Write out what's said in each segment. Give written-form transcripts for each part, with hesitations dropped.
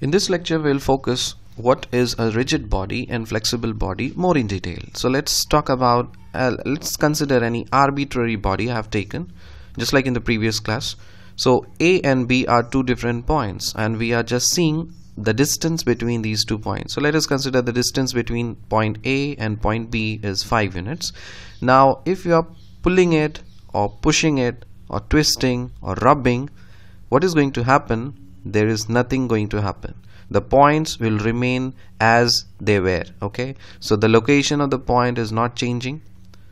In this lecture we'll focus what is a rigid body and flexible body more in detail. So let's talk about let's consider any arbitrary body I have taken, just like in the previous class. So A and B are two different points and we are just seeing the distance between these two points. So let us consider the distance between point A and point B is 5 units. Now if you are pulling it or pushing it or twisting or rubbing, what is going to happen? There is nothing going to happen. The points will remain as they were, okay? So the location of the point is not changing,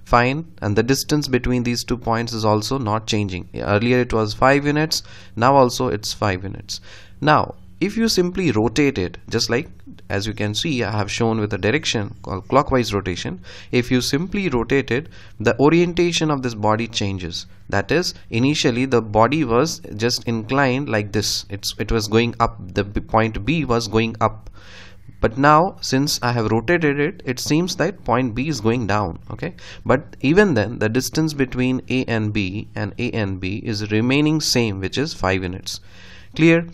fine, and the distance between these two points is also not changing. Earlier it was 5 units, now also it's 5 units. Now if you simply rotate it, just like as you can see I have shown with a direction called clockwise rotation, if you simply rotate it, the orientation of this body changes. That is, initially the body was just inclined like this, it was going up, the point B was going up, but now since I have rotated it, it seems that point B is going down, okay? But even then the distance between A and B is remaining same, which is 5 units. Clear?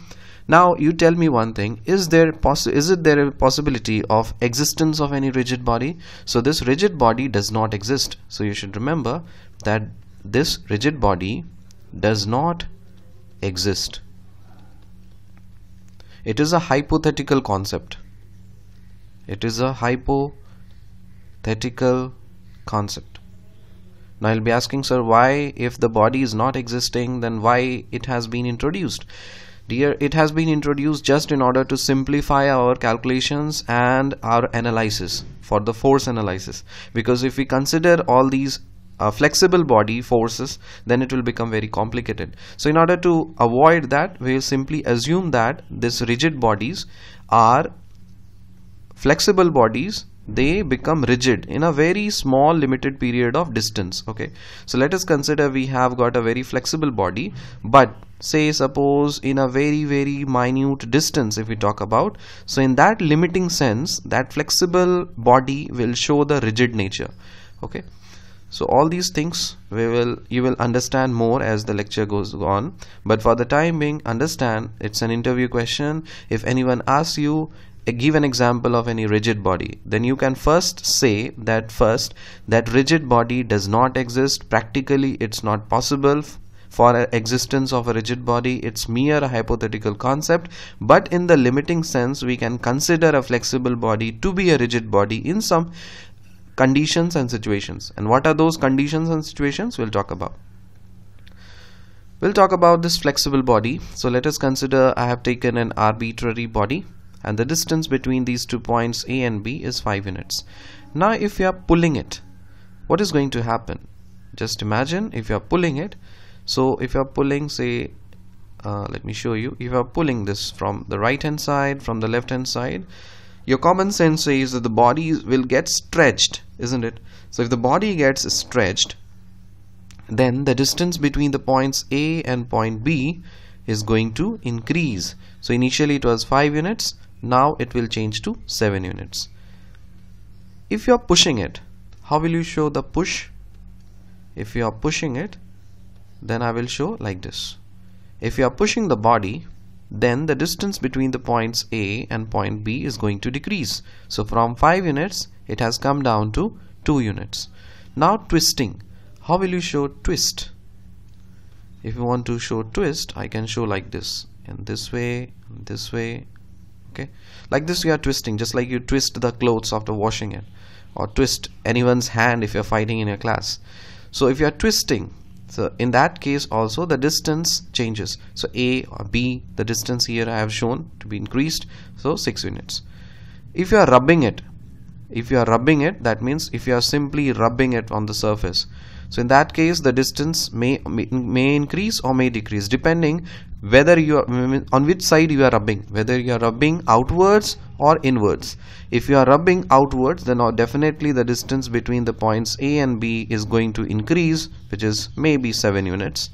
Now you tell me one thing, is there a possibility of existence of any rigid body? So this rigid body does not exist. So you should remember that this rigid body does not exist. It is a hypothetical concept. It is a hypothetical concept. Now I'll be asking, sir, why, if the body is not existing, then why it has been introduced? Dear, it has been introduced just in order to simplify our calculations and our analysis for the force analysis, because if we consider all these flexible body forces, then it will become very complicated. So in order to avoid that, we will simply assume that these rigid bodies are flexible bodies. They become rigid in a very small limited period of distance, okay? So let us consider we have got a very flexible body, but say suppose in a very, very minute distance if we talk about, so in that limiting sense that flexible body will show the rigid nature, okay? So all these things you will understand more as the lecture goes on, but for the time being understand it's an interview question. If anyone asks you give an example of any rigid body, then you can first say that that rigid body does not exist. Practically it's not possible for existence of a rigid body, it's mere a hypothetical concept, but in the limiting sense we can consider a flexible body to be a rigid body in some conditions and situations. And what are those conditions and situations? We'll talk about. We'll talk about this flexible body. So let us consider I have taken an arbitrary body and the distance between these two points A and B is 5 units. Now if you are pulling it, what is going to happen? Just imagine if you are pulling it. So if you are pulling, say let me show you, if you are pulling this from the right hand side, from the left hand side, your common sense says that the body will get stretched, isn't it? So if the body gets stretched, then the distance between the points A and point B is going to increase. So initially it was 5 units, now it will change to 7 units. If you are pushing it, how will you show the push? If you are pushing it, then I will show like this. If you are pushing the body, then the distance between the points A and point B is going to decrease. So from 5 units it has come down to 2 units. Now twisting, how will you show twist? If you want to show twist, I can show like this, and this way, and this way, okay? Like this you are twisting, just like you twist the clothes after washing it, or twist anyone's hand if you are fighting in your class. So if you are twisting, so in that case also the distance changes. So A or B, the distance here I have shown to be increased, so 6 units. If you are rubbing it, that means if you are simply rubbing it on the surface, so in that case the distance may increase or may decrease, depending whether you are on which side you are rubbing, whether you are rubbing outwards or inwards. If you are rubbing outwards, then definitely the distance between the points A and B is going to increase, which is maybe 7 units.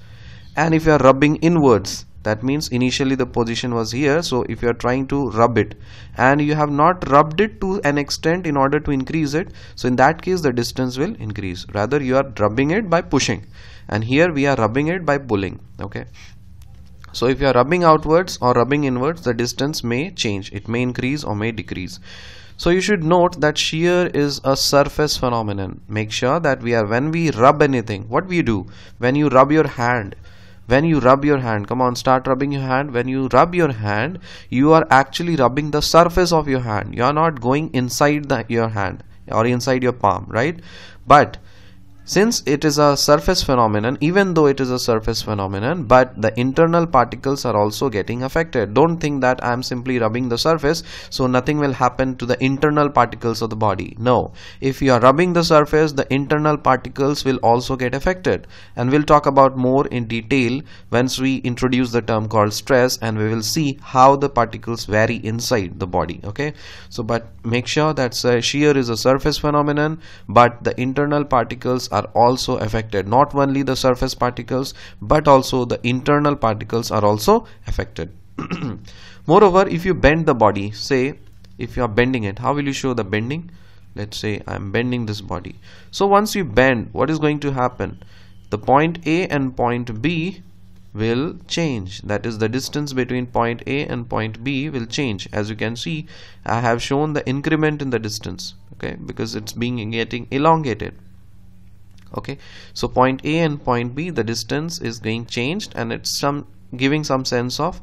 And if you are rubbing inwards, that means initially the position was here, so if you are trying to rub it and you have not rubbed it to an extent in order to increase it, so in that case the distance will increase. Rather you are rubbing it by pushing, and here we are rubbing it by pulling, okay? So if you are rubbing outwards or rubbing inwards, the distance may change. It may increase or may decrease. So you should note that shear is a surface phenomenon. Make sure that we are, when we rub anything, what we do, when you rub your hand, come on, start rubbing your hand. When you rub your hand, you are actually rubbing the surface of your hand. You are not going inside your hand or inside your palm, right? But since it is a surface phenomenon, even though it is a surface phenomenon, but the internal particles are also getting affected. Don't think that I am simply rubbing the surface, so nothing will happen to the internal particles of the body. No, if you are rubbing the surface, the internal particles will also get affected. And we'll talk about more in detail once we introduce the term called stress, and we will see how the particles vary inside the body. Okay, so but make sure that shear is a surface phenomenon, but the internal particles are also affected. Not only the surface particles, but also the internal particles are also affected. Moreover, if you bend the body, say if you are bending it, how will you show the bending? Let's say I am bending this body. So once you bend, what is going to happen? The point A and point B will change. That is, the distance between point A and point B will change. As you can see, I have shown the increment in the distance, okay, because it's getting elongated. Okay, so point A and point B, the distance is being changed, and it's giving some sense of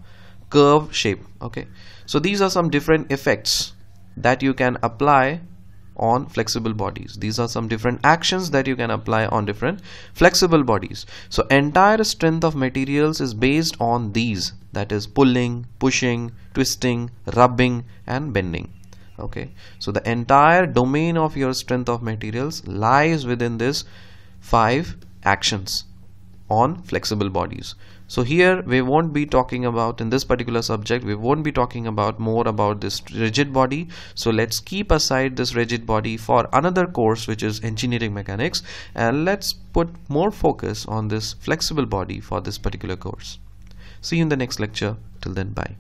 curve shape. Okay, so these are some different effects that you can apply on flexible bodies. These are some different actions that you can apply on different flexible bodies. So entire strength of materials is based on these, that is pulling, pushing, twisting, rubbing and bending. Okay, so the entire domain of your strength of materials lies within this 5 actions on flexible bodies. So here we won't be talking about, in this particular subject we won't be talking about more about this rigid body. So let's keep aside this rigid body for another course, which is engineering mechanics, and let's put more focus on this flexible body for this particular course. See you in the next lecture. Till then, bye.